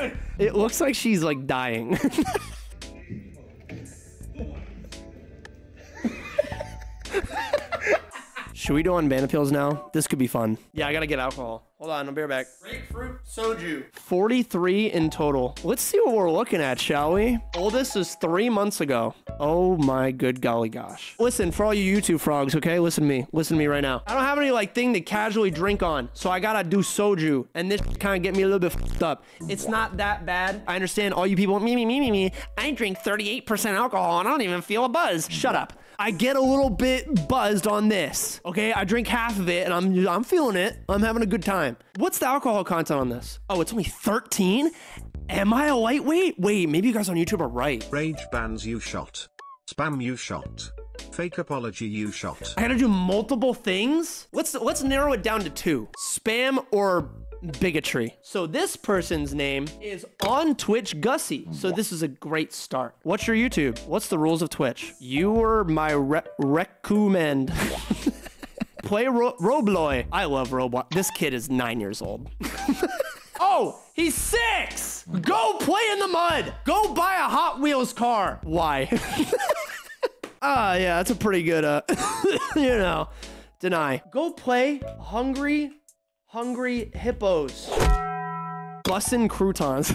Dude! It looks like she's like dying. Should we do on banana pills now? This could be fun. Yeah, I gotta get alcohol. Hold on, I'll be right back. Grapefruit soju. 43 in total. Let's see what we're looking at, shall we? Oldest is 3 months ago. Oh my good golly gosh. Listen, for all you YouTube frogs, okay? Listen to me. Listen to me right now. I don't have any like thing to casually drink on, so I gotta do soju, and this kind of get me a little bit fucked up. It's not that bad. I understand all you people, me. I drink 38% alcohol and I don't even feel a buzz. Shut up. I get a little bit buzzed on this, okay? I drink half of it and I'm feeling it. I'm having a good time. What's the alcohol content on this? Oh, it's only 13? Am I a lightweight? Wait, maybe you guys on YouTube are right. Rage bans you shot. Spam you shot. Fake apology you shot. I gotta do multiple things? Let's narrow it down to two. Spam or bigotry. So this person's name is on Twitch Gussie. So this is a great start. What's your YouTube? What's the rules of Twitch? You were my recommend. Play Roblox. I love Roblox. This kid is 9 years old. Oh, he's 6. Go play in the mud. Go buy a Hot Wheels car. Why? Ah, yeah, that's a pretty good, you know, deny. Go play Hungry hippos. Bussin' croutons.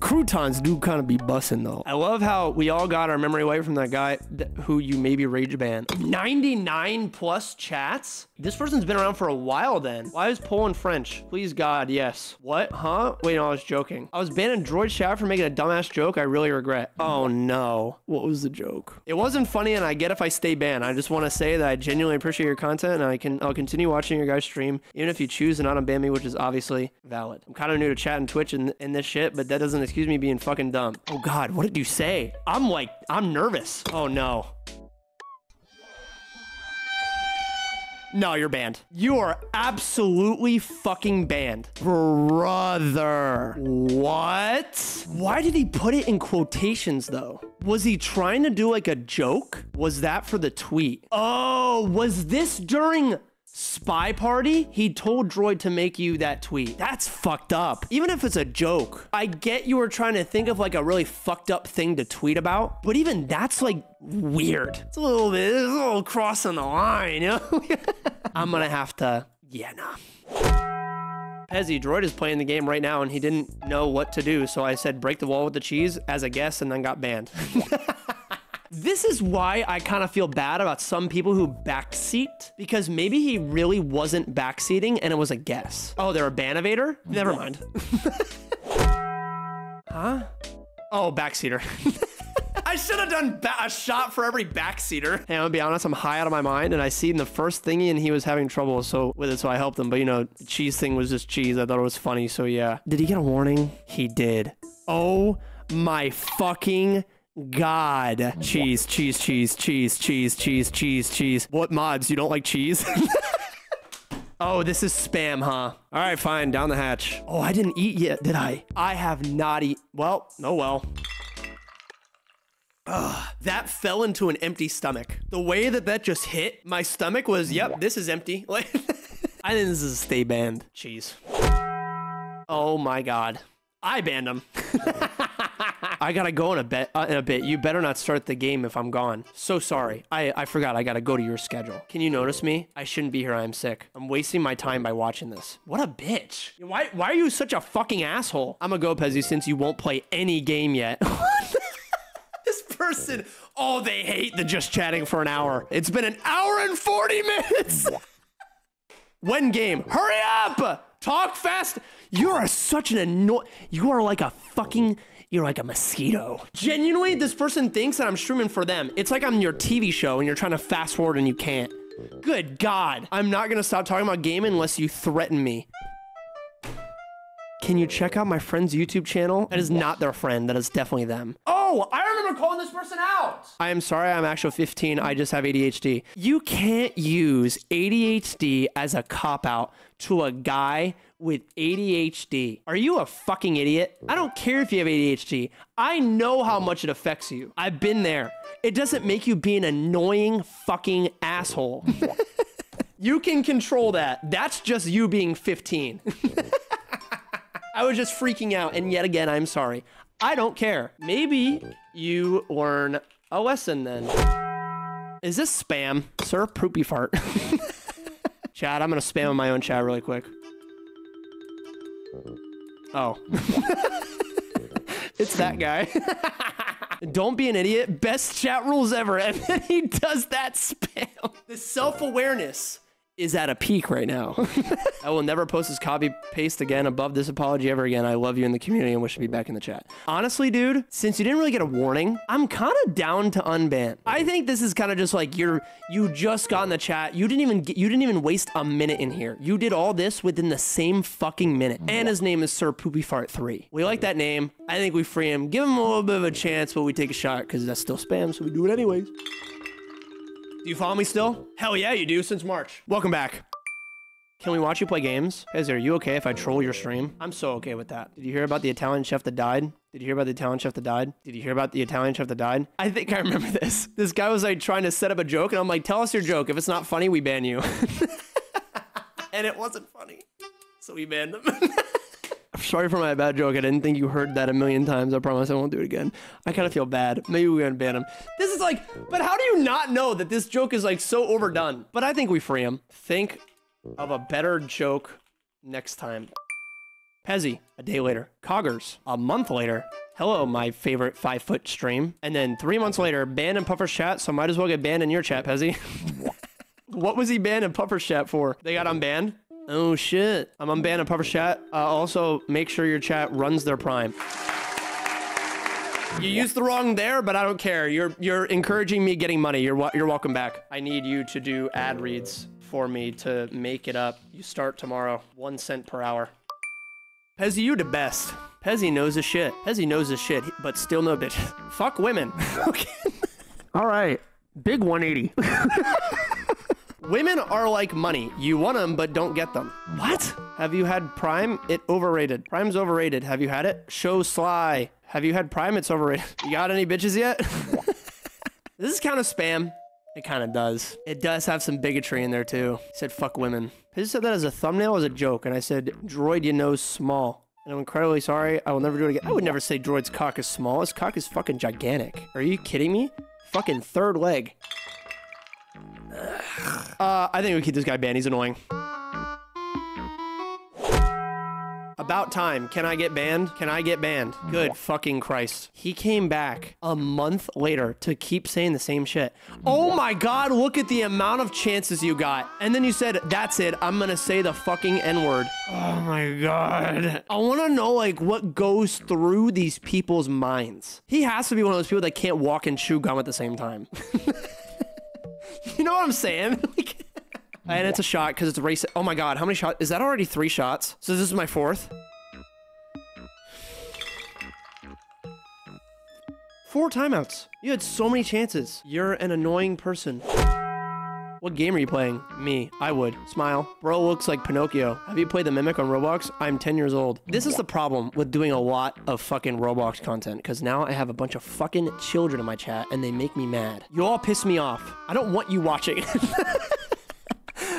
Croutons do kind of be bussin' though. I love how we all got our memory away from that guy who you maybe rage banned. 99 plus chats? This person's been around for a while then. Why is Poland French? Please God, yes. What? Huh? Wait, no, I was joking. I was banned in Droid Chat for making a dumbass joke I really regret. Oh no. What was the joke? It wasn't funny and I get if I stay banned. I just want to say that I genuinely appreciate your content and I'll continue watching your guys stream even if you choose to not unban me, which is obviously valid. I'm kind of new to chat and Twitch and this shit, but that doesn't excuse me being fucking dumb. Oh God, what did you say? I'm nervous. Oh no. No, you're banned. You are absolutely fucking banned. Brother. What? Why did he put it in quotations though? Was he trying to do like a joke? Was that for the tweet? Oh, was this during Spy Party? He told Droid to make you that tweet. That's fucked up. Even if it's a joke, I get you were trying to think of like a really fucked up thing to tweet about, but even that's like weird. It's a little crossing the line, you know? I'm gonna have to, yeah, nah. Pezzy, Droid is playing the game right now and he didn't know what to do, so I said break the wall with the cheese as a guess and then got banned. This is why I kind of feel bad about some people who backseat, because maybe he really wasn't backseating and it was a guess. Oh, they're a banivator? Never mind. Huh? Oh, backseater. I should have done a shot for every backseater. Hey, I'm gonna be honest, I'm high out of my mind and I seen the first thingy and he was having trouble with it, so I helped him. But you know, the cheese thing was just cheese. I thought it was funny, so yeah. Did he get a warning? He did. Oh my fucking God. Cheese, cheese, cheese, cheese, cheese, cheese, cheese, cheese. What mods? You don't like cheese? Oh, this is spam, huh? All right, fine. Down the hatch. Oh, I didn't eat yet, did I? I have not eaten. Well, oh well. Ugh, that fell into an empty stomach. The way that just hit my stomach was, yep, this is empty. I think this is a stay banned. Cheese. Oh my God. I banned him. I gotta go in a bit. You better not start the game if I'm gone. So sorry. I forgot I gotta go to your schedule. Can you notice me? I shouldn't be here. I am sick. I'm wasting my time by watching this. What a bitch. Why are you such a fucking asshole? I'm gonna go, Pezzy, since you won't play any game yet. This person, oh, they hate the just chatting for an hour. It's been an hour and 40 minutes. When game, hurry up! Talk fast. You are such an annoying. You are like a fucking, you're like a mosquito. Genuinely, this person thinks that I'm streaming for them. It's like I'm your TV show and you're trying to fast forward and you can't. Good God. I'm not gonna stop talking about gaming unless you threaten me. Can you check out my friend's YouTube channel? That is not their friend. That is definitely them. Oh, I remember calling this person out. I am sorry. I'm actually 15. I just have ADHD. You can't use ADHD as a cop-out to a guy with ADHD. Are you a fucking idiot? I don't care if you have ADHD. I know how much it affects you. I've been there. It doesn't make you be an annoying fucking asshole. You can control that. That's just you being 15. I was just freaking out, and yet again, I'm sorry. I don't care. Maybe you learn a lesson then. Is this spam? Sir, poopy fart. Chat, I'm gonna spam on my own chat really quick. Oh. It's that guy. Don't be an idiot. Best chat rules ever. And then he does that spam. The self-awareness is at a peak right now. I will never post this copy paste again above this apology ever again. I love you in the community and wish to be back in the chat. Honestly, dude, since you didn't really get a warning, I'm kind of down to unban. I think this is kind of just like you just got in the chat. You didn't even waste a minute in here. You did all this within the same fucking minute. And his name is Sir Poopy Fart 3. We like that name. I think we free him. Give him a little bit of a chance, but we take a shot because that's still spam, so we do it anyways. Do you follow me still? Hell yeah, you do, since March. Welcome back. Can we watch you play games? Pezzy, are you okay if I troll your stream? I'm so okay with that. Did you hear about the Italian chef that died? Did you hear about the Italian chef that died? Did you hear about the Italian chef that died? I think I remember this. This guy was like trying to set up a joke, and I'm like, tell us your joke. If it's not funny, we ban you. And it wasn't funny, so we banned him. I'm sorry for my bad joke. I didn't think you heard that a million times. I promise I won't do it again. I kind of feel bad. Maybe we're gonna ban him. This is like, but how do you not know that this joke is like so overdone? But I think we free him. Think of a better joke next time. Pezzy, a day later. Coggers, a month later. Hello, my favorite 5-foot stream. And then 3 months later, banned in Puffer's chat, so might as well get banned in your chat, Pezzy. What was he banned in Puffer's chat for? They got unbanned? Oh shit. I'm unbanned on Puffer's chat. Also, make sure your chat runs their prime. You used the wrong there, but I don't care. You're encouraging me getting money. You're welcome back. I need you to do ad reads for me to make it up. You start tomorrow. 1 cent per hour. Pezzy, you the best. Pezzy knows his shit. Pezzy knows his shit, but still no bitch. Fuck women. Okay. All right. Big 180. Women are like money. You want them, but don't get them. What? Have you had Prime? It overrated. Prime's overrated. Have you had it? Show Sly. Have you had Prime? It's overrated. You got any bitches yet? This is kind of spam. It kind of does. It does have some bigotry in there too. He said, fuck women. He said that as a thumbnail, as a joke. And I said, droid, you know, small. And I'm incredibly sorry. I will never do it again. I would never say droid's cock is small. His cock is fucking gigantic. Are you kidding me? Fucking third leg. I think we keep this guy banned. He's annoying. About time. Can I get banned? Can I get banned? Good fucking Christ. He came back a month later to keep saying the same shit. Oh my God, look at the amount of chances you got. And then you said, that's it. I'm gonna say the fucking N-word. Oh my God. I wanna know like what goes through these people's minds. He has to be one of those people that can't walk and chew gum at the same time. You know what I'm saying? Like, and it's a shot because it's a race. Oh my God, how many shots? Is that already 3 shots? So this is my 4th. 4 timeouts. You had so many chances. You're an annoying person. What game are you playing? Me. I would. Smile. Bro looks like Pinocchio. Have you played The Mimic on Roblox? I'm 10 years old. This is the problem with doing a lot of fucking Roblox content, because now I have a bunch of fucking children in my chat and they make me mad. You all piss me off. I don't want you watching.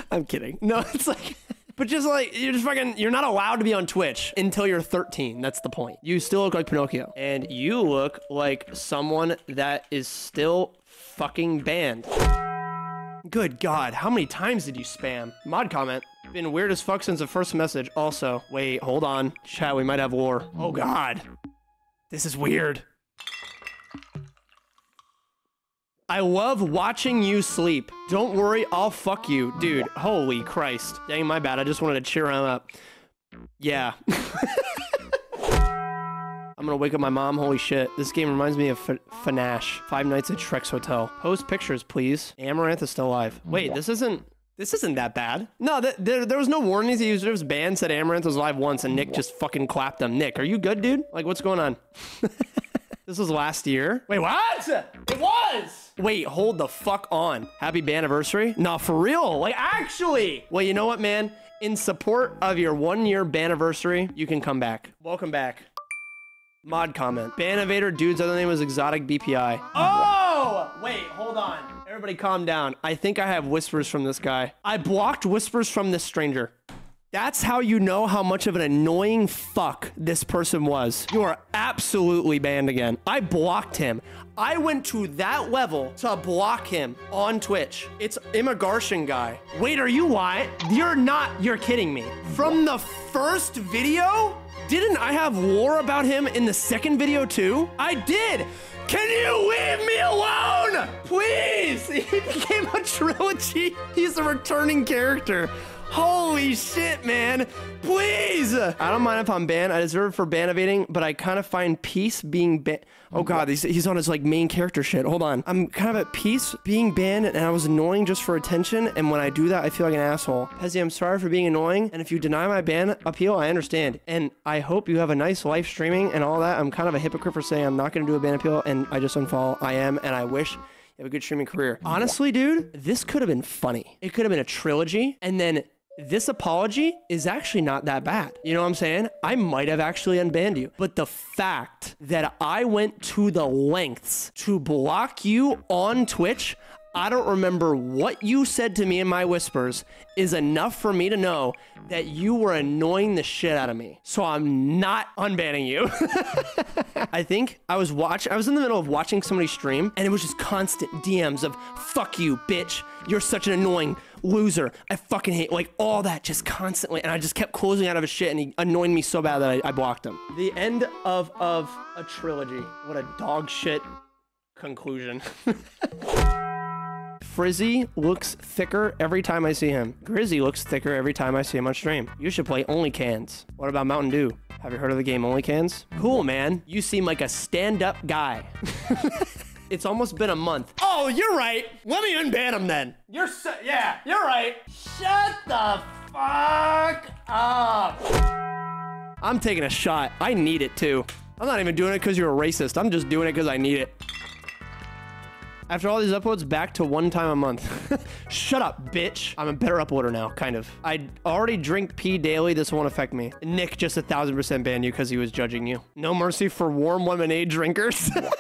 I'm kidding. No, it's like... But just like, you're just fucking, you're not allowed to be on Twitch until you're 13. That's the point. You still look like Pinocchio. And you look like someone that is still fucking banned. Good God, how many times did you spam? Mod comment. Been weird as fuck since the first message. Also, wait, hold on. Chat, we might have war. Oh God. This is weird. I love watching you sleep. Don't worry, I'll fuck you. Dude, holy Christ. Dang, my bad. I just wanted to cheer him up. Yeah. I'm gonna wake up my mom, holy shit. This game reminds me of FNAF. 5 Nights at Shrek's Hotel. Post pictures, please. Amaranth is still alive. Wait, this isn't that bad. No, there was no warnings. The users banned said Amaranth was alive once and Nick just fucking clapped them. Nick, are you good, dude? Like, what's going on? This was last year. Wait, what? It was! Wait, hold the fuck on. Happy banniversary? Nah, for real, like actually. Well, you know what, man? In support of your 1-year banniversary, you can come back. Welcome back. Mod comment. Bannovator dude's other name was Exotic BPI. Oh! Wait, hold on. Everybody calm down. I think I have whispers from this guy. I blocked whispers from this stranger. That's how you know how much of an annoying fuck this person was. You are absolutely banned again. I blocked him. I went to that level to block him on Twitch. It's immigration guy. Wait, are you lying? You're not, you're kidding me. From the first video? Didn't I have lore about him in the second video too? I did. Can you leave me alone? Please. He became a trilogy. He's a returning character. Holy shit, man. Please. I don't mind if I'm banned. I deserve for ban evading, but I kind of find peace being banned. Oh God, he's on his like main character shit. Hold on. I'm kind of at peace being banned and I was annoying just for attention. And when I do that, I feel like an asshole. Pezzy, I'm sorry for being annoying. And if you deny my ban appeal, I understand. And I hope you have a nice life streaming and all that. I'm kind of a hypocrite for saying I'm not going to do a ban appeal and I just unfollow. I am. And I wish you have a good streaming career. Honestly, dude, this could have been funny. It could have been a trilogy and then this apology is actually not that bad. You know what I'm saying? I might have actually unbanned you, but the fact that I went to the lengths to block you on Twitch, I don't remember what you said to me in my whispers, is enough for me to know that you were annoying the shit out of me. So I'm not unbanning you. I think I was in the middle of watching somebody stream and it was just constant DMs of fuck you, bitch. You're such an annoying loser. I fucking hate, like all that just constantly. And I just kept closing out of his shit and he annoyed me so bad that I blocked him. The end of a trilogy. What a dog shit conclusion. Frizzy looks thicker every time I see him. Grizzy looks thicker every time I see him on stream. You should play Only Cans. What about Mountain Dew? Have you heard of the game Only Cans? Cool, man. You seem like a stand-up guy. It's almost been a month. Oh, you're right. Let me unban him then. You're so, yeah, you're right. Shut the fuck up. I'm taking a shot. I need it too. I'm not even doing it because you're a racist. I'm just doing it because I need it. After all these uploads, back to one time a month. Shut up, bitch. I'm a better uploader now, kind of. I already drink pee daily. This won't affect me. Nick just 1000% banned you because he was judging you. No mercy for warm lemonade drinkers. I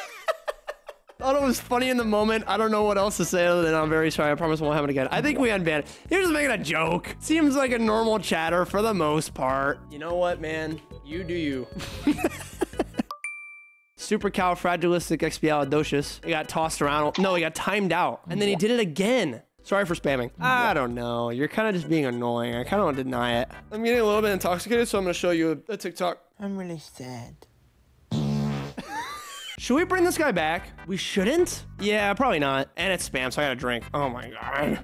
thought it was funny in the moment. I don't know what else to say other than I'm very sorry. I promise it won't happen again. I think we unbanned. You're just making a joke. Seems like a normal chatter for the most part. You know what, man? You do you. Supercalifragilisticexpialidocious. He got tossed around. No, he got timed out. And then he did it again. Sorry for spamming. I don't know. You're kind of just being annoying. I kind of want to deny it. I'm getting a little bit intoxicated, so I'm going to show you a TikTok. I'm really sad. Should we bring this guy back? We shouldn't? Yeah, probably not. And it's spam, so I gotta drink. Oh my God.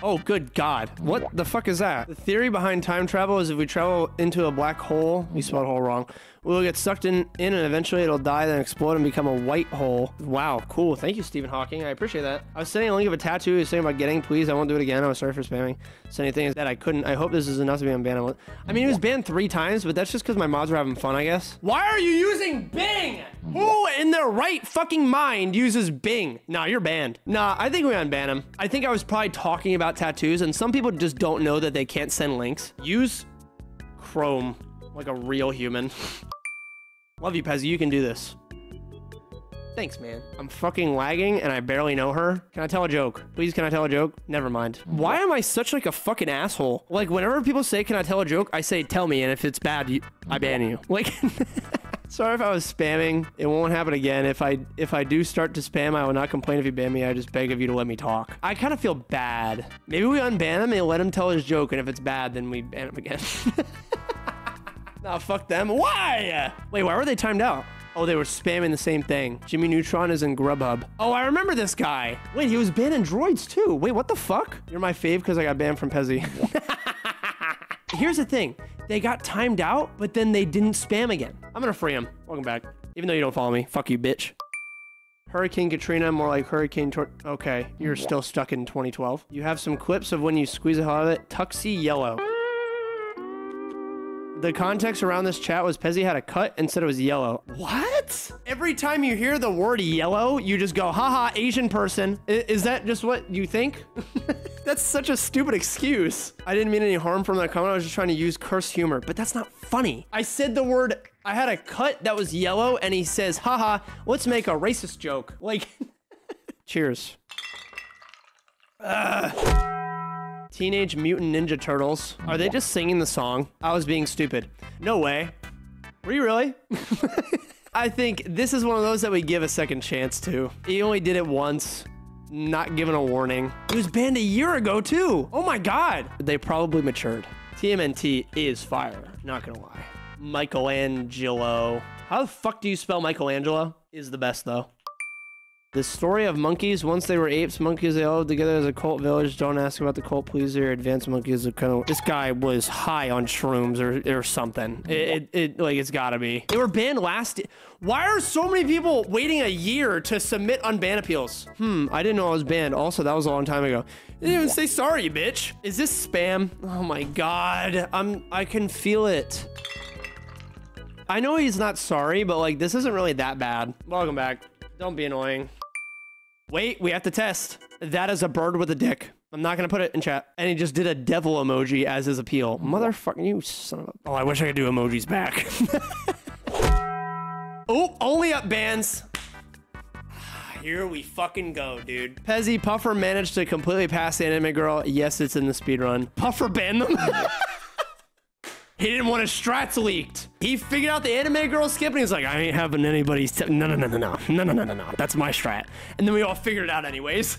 Oh, good God. What the fuck is that? The theory behind time travel is if we travel into a black hole, we spelled hole wrong, we'll get sucked in and eventually it'll die, then explode and become a white hole. Wow, cool. Thank you, Stephen Hawking. I appreciate that. I was sending a link of a tattoo. He was saying about getting, please, I won't do it again. I was sorry for spamming. Sending things that I couldn't. I hope this is enough to be unbanned. I mean, he was banned 3 times, but that's just because my mods were having fun, I guess. Why are you using Bing? Who in their right fucking mind uses Bing? Nah, you're banned. Nah, I think we unban him. I think I was probably talking about tattoos, and some people just don't know that they can't send links. Use Chrome like a real human. Love you, Pezzy. You can do this. Thanks, man. I'm fucking lagging and I barely know her. Can I tell a joke? Please, can I tell a joke? Never mind. Why am I such like a fucking asshole? Like whenever people say, can I tell a joke? I say, tell me. And if it's bad, I ban you. Like, sorry if I was spamming. It won't happen again. If I do start to spam, I will not complain if you ban me. I just beg of you to let me talk. I kind of feel bad. Maybe we unban him and let him tell his joke. And if it's bad, then we ban him again. Nah, fuck them. Why? Wait, why were they timed out? Oh, they were spamming the same thing. Jimmy Neutron is in Grubhub. Oh, I remember this guy. Wait, he was banned in Droids too. Wait, what the fuck? You're my fave because I got banned from Pezzy. Here's the thing. They got timed out, but then they didn't spam again. I'm gonna free him. Welcome back. Even though you don't follow me. Fuck you, bitch. Hurricane Katrina, more like Hurricane Tor- Okay, you're still stuck in 2012. You have some clips of when you squeeze the hell out of it. Tuxie Yellow. The context around this chat was Pezzy had a cut and said it was yellow. What? Every time you hear the word yellow, you just go, haha, Asian person. Is that just what you think? That's such a stupid excuse. I didn't mean any harm from that comment. I was just trying to use curse humor, but that's not funny. I said the word, I had a cut that was yellow and he says, haha, let's make a racist joke. Like, cheers. Teenage Mutant Ninja Turtles. Are they just singing the song? I was being stupid. No way. Were you really? I think this is one of those that we give a second chance to. He only did it once, not given a warning. It was banned a year ago too. Oh my God. They probably matured. TMNT is fire, not gonna lie. Michelangelo. How the fuck do you spell Michelangelo? Is the best though. The story of monkeys. Once they were apes, monkeys, they all lived together as a cult village. Don't ask about the cult, please. They're advanced monkeys. This guy was high on shrooms or something. It's gotta be. They were banned last. Why are so many people waiting a year to submit unban appeals? I didn't know I was banned. Also, that was a long time ago. You didn't even say sorry, you bitch. Is this spam? Oh my God. I can feel it. I know he's not sorry, but like, this isn't really that bad. Welcome back. Don't be annoying. Wait, we have to test. That is a bird with a dick. I'm not gonna put it in chat. And he just did a devil emoji as his appeal. Motherfucking you son of a... Oh, I wish I could do emojis back. Oh, only up bans. Here we fucking go, dude. Pezzy, Puffer managed to completely pass the anime girl. Yes, it's in the speedrun. Puffer banned them? He didn't want his strats leaked. He figured out the anime girl skip and he was like, I ain't having anybody. No. That's my strat. And then we all figured it out anyways.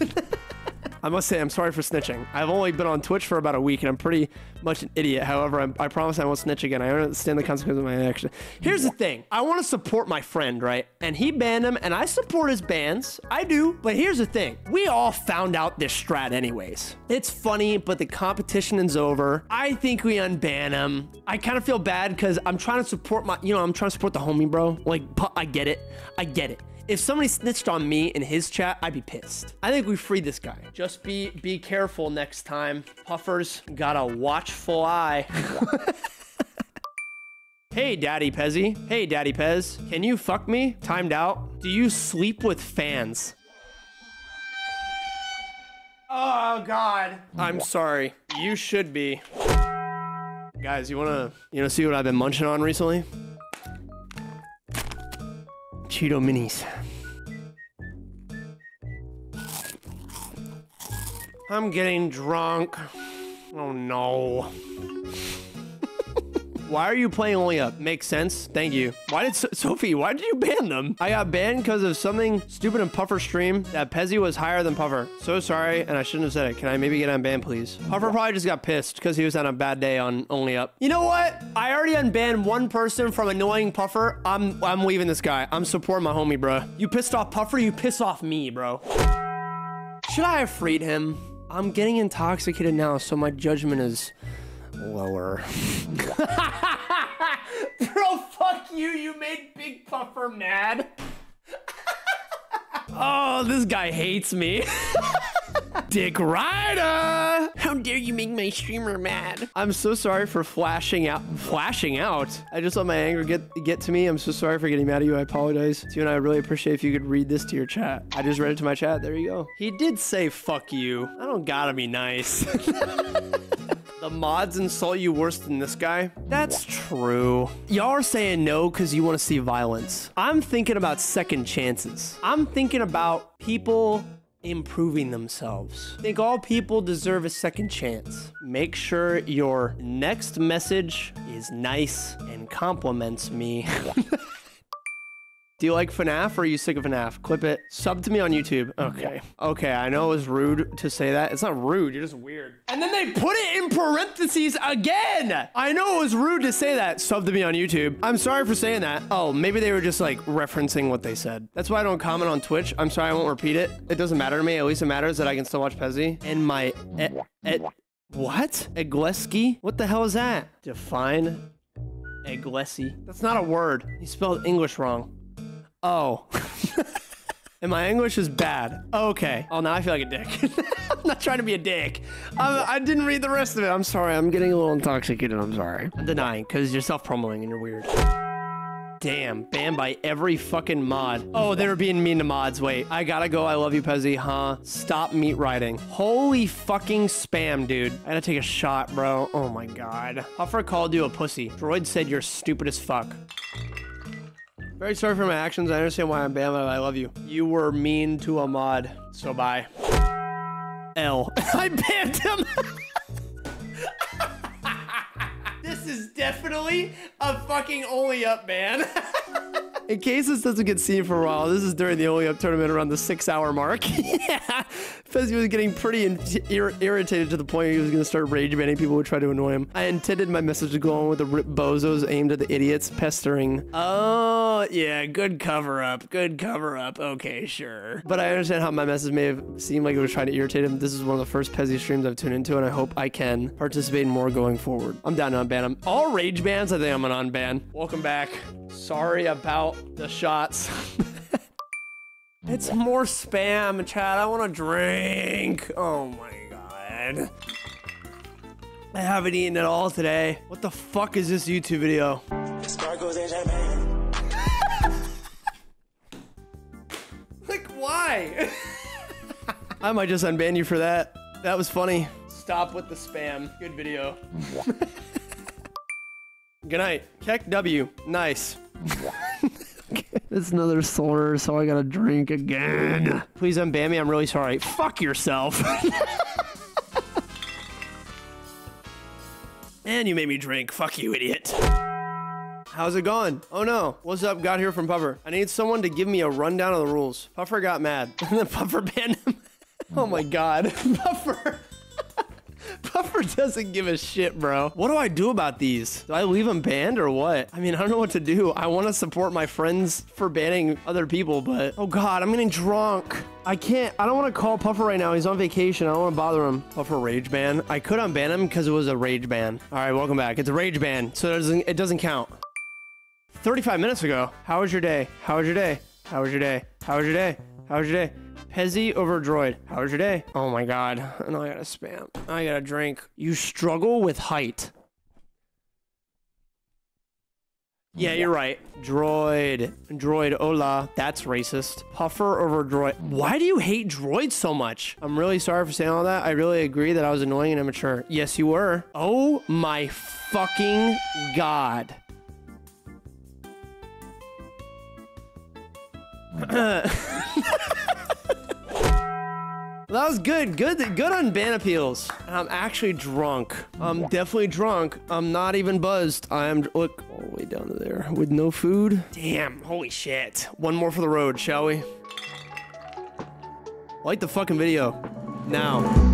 I must say, I'm sorry for snitching. I've only been on Twitch for about a week and I'm pretty much an idiot. However, I promise I won't snitch again. I understand the consequences of my action. Here's the thing. I want to support my friend, right? And he banned him and I support his bans. I do, but here's the thing. We all found out this strat anyways. It's funny, but the competition is over. I think we unban him. I kind of feel bad because I'm trying to support my, I'm trying to support the homie, bro. Like, I get it. I get it. If somebody snitched on me in his chat, I'd be pissed. I think we freed this guy. Just be careful next time. Puffers got a watchful eye. Hey, Daddy Pezzy. Hey, Daddy Pez. Can you fuck me? Timed out. Do you sleep with fans? Oh, God. I'm sorry. You should be. Guys, you wanna see what I've been munching on recently? Cheeto Minis. I'm getting drunk. Oh no. Why are you playing only up? Makes sense. Thank you. Why did Sophie, why did you ban them? I got banned because of something stupid in Puffer stream that Pezzy was higher than Puffer. So sorry, and I shouldn't have said it. Can I maybe get unbanned, please? Puffer probably just got pissed because he was on a bad day on only up. You know what? I already unbanned one person from annoying Puffer. I'm leaving this guy. I'm supporting my homie, bro. You pissed off Puffer, you piss off me, bro. Should I have freed him? I'm getting intoxicated now, so my judgment is lower. Bro, fuck you. You made Big Puffer mad. Oh, this guy hates me. Dick Ryder! How dare you make my streamer mad? I'm so sorry for flashing out. Flashing out? I just let my anger get to me. I'm so sorry for getting mad at you. I apologize. You and I really appreciate if you could read this to your chat. I just read it to my chat. There you go. He did say, fuck you. I don't gotta be nice. The mods insult you worse than this guy? That's true. Y'all are saying no because you want to see violence. I'm thinking about second chances. I'm thinking about people improving themselves. I think all people deserve a second chance. Make sure your next message is nice and compliments me. Do you like FNAF or are you sick of FNAF? Clip it. Sub to me on YouTube. Okay. Okay, I know it was rude to say that. It's not rude, you're just weird. And then they put it in parentheses again! I know it was rude to say that. Sub to me on YouTube. I'm sorry for saying that. Oh, maybe they were just like referencing what they said. That's why I don't comment on Twitch. I'm sorry, I won't repeat it. It doesn't matter to me. At least it matters that I can still watch Pezzy. And my... what? Egleski? What the hell is that? Define Egleski. That's not a word. You spelled English wrong. Oh, and my English is bad. Okay. Oh, now I feel like a dick. I'm not trying to be a dick. I didn't read the rest of it. I'm sorry. I'm getting a little intoxicated. I'm sorry. I'm denying because you're self-promoting and you're weird. Damn, banned by every fucking mod. Oh, they were being mean to mods. Wait, I gotta go. I love you, Pezzy, huh? Stop meat riding. Holy fucking spam, dude. I gotta take a shot, bro. Oh my God. Puffer called you a pussy. Droid said you're stupid as fuck. Very sorry for my actions. I understand why I'm banned, but I love you. You were mean to a mod, so bye. L. I banned him. this is definitely a fucking only up, man. In case this doesn't get seen for a while, this is during the only up tournament around the 6-hour mark. Yeah, Pezzy was getting pretty irritated to the point he was gonna start rage banning people who try to annoy him. I intended my message to go on with the rip bozos aimed at the idiots pestering. Oh yeah, good cover up, good cover up. Okay, sure. But I understand how my message may have seemed like it was trying to irritate him. This is one of the first Pezzy streams I've tuned into, and I hope I can participate in more going forward. I'm down to unban him. All rage bans, I think I'm an unban. Welcome back. Sorry about the shots. It's more spam, chat. I want a drink. Oh my god. I haven't eaten at all today. What the fuck is this YouTube video? Like, why? I might just unban you for that. That was funny. Stop with the spam. Good video. Good night. Keck W. Nice. It's another slur, so I gotta drink again. Please unban me, I'm really sorry. Fuck yourself. And you made me drink. Fuck you, idiot. How's it going? Oh no. What's up? Got here from Puffer. I need someone to give me a rundown of the rules. Puffer got mad. And then Puffer banned him. Oh my god. Puffer. Puffer doesn't give a shit, bro. What do I do about these? Do I leave them banned or what? I mean, I don't know what to do. I want to support my friends for banning other people, but... Oh god, I'm getting drunk. I can't... I don't want to call Puffer right now. He's on vacation. I don't want to bother him. Puffer rage ban. I could unban him because it was a rage ban. All right, welcome back. It's a rage ban, so it doesn't count. 35 minutes ago. How was your day? How was your day? How was your day? How was your day? How was your day? Pezzy over Droid. How was your day? Oh my god. No, I gotta spam. I gotta drink. You struggle with height. Yeah, you're right. Droid. Droid, hola. That's racist. Puffer over Droid. Why do you hate Droid so much? I'm really sorry for saying all that. I really agree that I was annoying and immature. Yes, you were. Oh my fucking god. That was good. Good on ban appeals. And I'm actually drunk. I'm definitely drunk. I'm not even buzzed. I am, look, all the way down to there with no food. Damn, holy shit. One more for the road, shall we? Like the fucking video now.